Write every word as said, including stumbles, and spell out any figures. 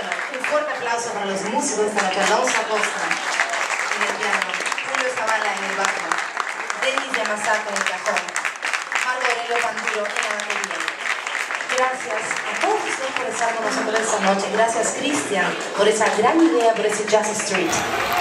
Bueno, un fuerte aplauso para los músicos, para que Alonso Acosta en el piano, Julio Zavala en el bajo, Dennis Yamazato en el cajón, Marco Aurelio Panduro en la batería. Gracias a todos ustedes por estar con nosotros esta noche. Gracias, Cristian, por esa gran idea, por ese Jazz Street.